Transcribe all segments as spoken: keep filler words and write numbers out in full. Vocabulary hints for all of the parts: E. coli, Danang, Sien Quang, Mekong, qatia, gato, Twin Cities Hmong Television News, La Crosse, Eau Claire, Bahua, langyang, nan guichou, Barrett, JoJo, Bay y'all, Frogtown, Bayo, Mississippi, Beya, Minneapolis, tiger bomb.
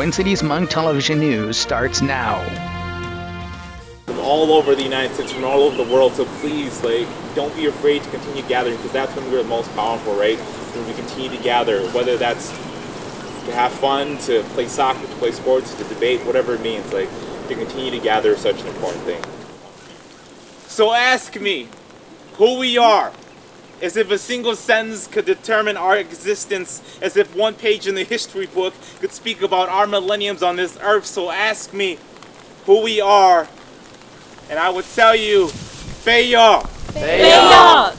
Twin Cities Hmong Television News starts now. All over the United States, from all over the world, so please, like, don't be afraid to continue gathering, because that's when we're the most powerful, right? When we continue to gather, whether that's to have fun, to play soccer, to play sports, to debate, whatever it means, like, to continue to gather is such an important thing. So ask me who we are, as if a single sentence could determine our existence, as if one page in the history book could speak about our millenniums on this earth. So ask me who we are, and I would tell you, Bay y'all.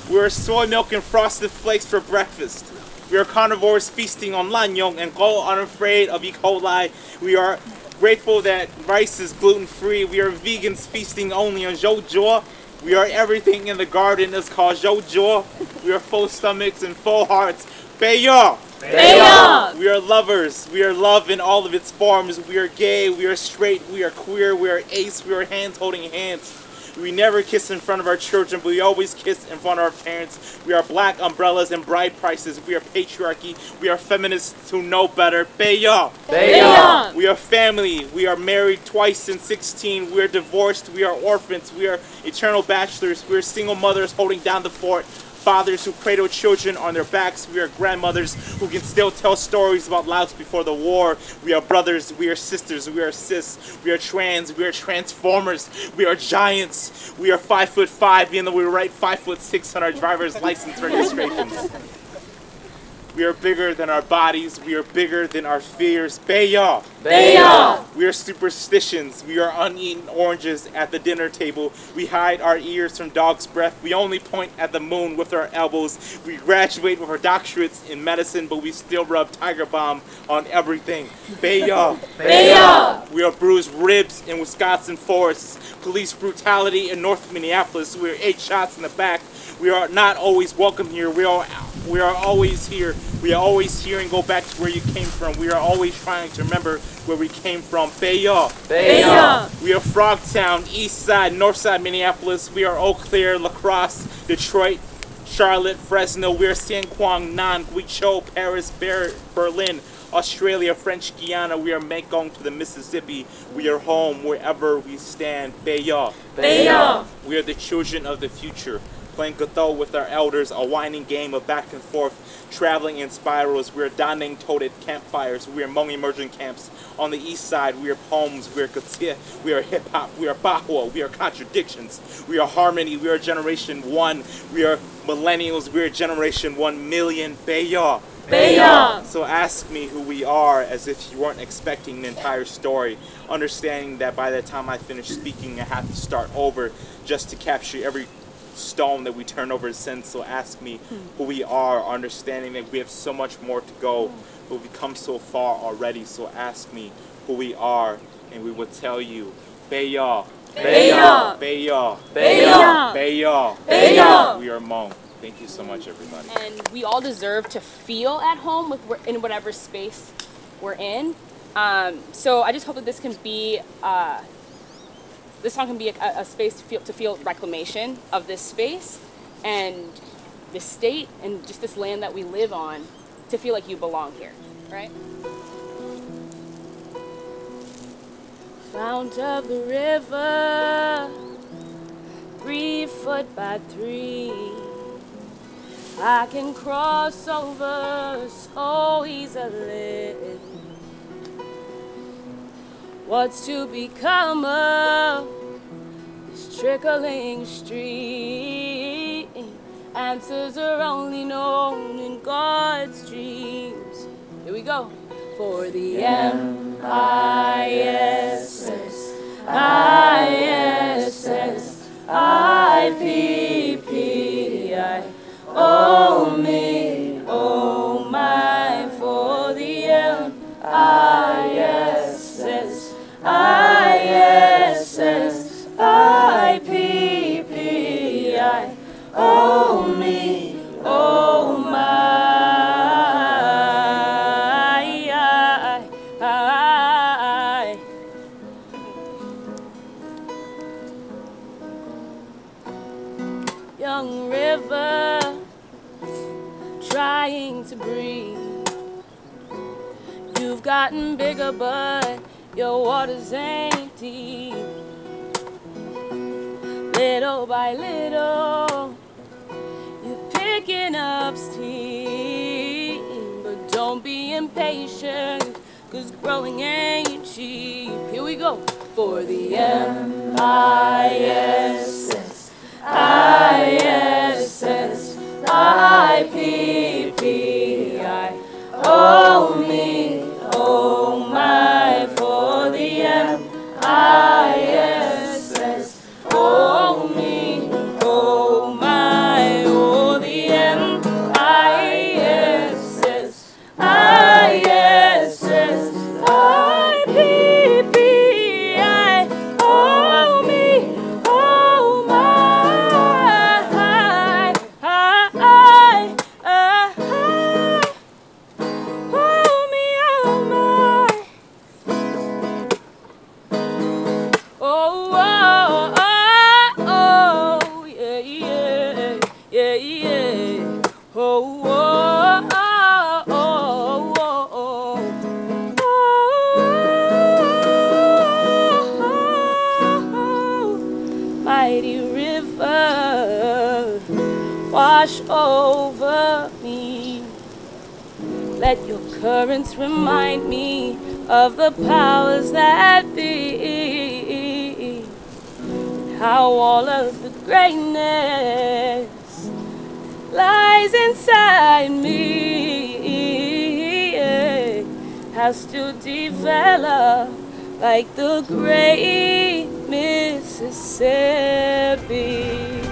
We are soy milk and frosted flakes for breakfast. We are carnivores feasting on langyang and go unafraid of E. coli. We are grateful that rice is gluten-free. We are vegans feasting only on JoJo. We are everything in the garden is called JoJo. We are full stomachs and full hearts. Bayo! Bayo! We are lovers. We are love in all of its forms. We are gay. We are straight. We are queer. We are ace. We are hands holding hands. We never kiss in front of our children, but we always kiss in front of our parents. We are black umbrellas and bride prices. We are patriarchy. We are feminists who know better. Bayo! Bayo! We are family. We are married twice since sixteen. We are divorced. We are orphans. We are eternal bachelors. We are single mothers holding down the fort. Fathers who cradle children on their backs. We are grandmothers who can still tell stories about lives before the war. We are brothers. We are sisters. We are cis. We are trans. We are transformers. We are giants. We are five foot five, even though we write five foot six on our driver's license registrations. We are bigger than our bodies. We are bigger than our fears. Beya! Beya! We are superstitions. We are uneaten oranges at the dinner table. We hide our ears from dog's breath. We only point at the moon with our elbows. We graduate with our doctorates in medicine, but we still rub tiger bomb on everything. Beya! Beya! We are bruised ribs in Wisconsin forests. Police brutality in North Minneapolis. We are eight shots in the back. We are not always welcome here. We are we are always here. We are always here and go back to where you came from. We are always trying to remember where we came from. Bay y'all. Bay y'all. We are Frogtown, East Side, North Side, Minneapolis. We are Eau Claire, La Crosse, Detroit, Charlotte, Fresno. We are Sien Quang, Nan Guichou, Paris, Barrett, Berlin, Australia, French Guiana. We are Mekong to the Mississippi. We are home wherever we stand. Bay y'all. Bay y'all. We are the children of the future, playing gato with our elders, a whining game of back and forth, traveling in spirals. We are Danang toted campfires. We are Hmong immersion camps. On the east side, we are poems. We are qatia. We are hip-hop. We are Bahua. We are contradictions. We are harmony. We are generation one. We are millennials. We are generation one million. Beya! Beya! So ask me who we are, as if you weren't expecting an entire story, understanding that by the time I finish speaking, I have to start over just to capture every stone that we turn over since. So ask me who we are, understanding that we have so much more to go, but we've come so far already. So ask me who we are, and we will tell you. Beya! Beya! Beya! Beya! Beya! Beya! We are Hmong. Thank you so much, everybody. And we all deserve to feel at home with in whatever space we're in. Um, so I just hope that this can be. Uh, This song can be a, a space to feel, to feel reclamation of this space and this state and just this land that we live on, to feel like you belong here, right? Fount of the river, three foot by three. I can cross over so easily. What's to become of this trickling stream? Answers are only known in God's dreams. Here we go. For the M I S S I S S I P P I. Oh me, oh my. For the M I S S I S S I P P I. Oh me, oh my. I, I, I. Young river, gotten bigger, but your water's empty. Little by little, you're picking up steam. But don't be impatient, cause growing ain't cheap. Here we go. For the M I S S, I S S, I P P I, oh me, oh my. For the M I S S, oh me, oh my. Oh the M I S S, I S S, I P P I, oh me, oh my. I, I, I, I, oh me, oh my. Oh, oh, oh, oh, yeah, yeah, yeah, yeah. Oh, oh, oh, oh, oh, oh. Oh, mighty river, wash over me. Let your currents remind me of the powers that be. How all of the greatness lies inside me. Has to develop like the great Mississippi.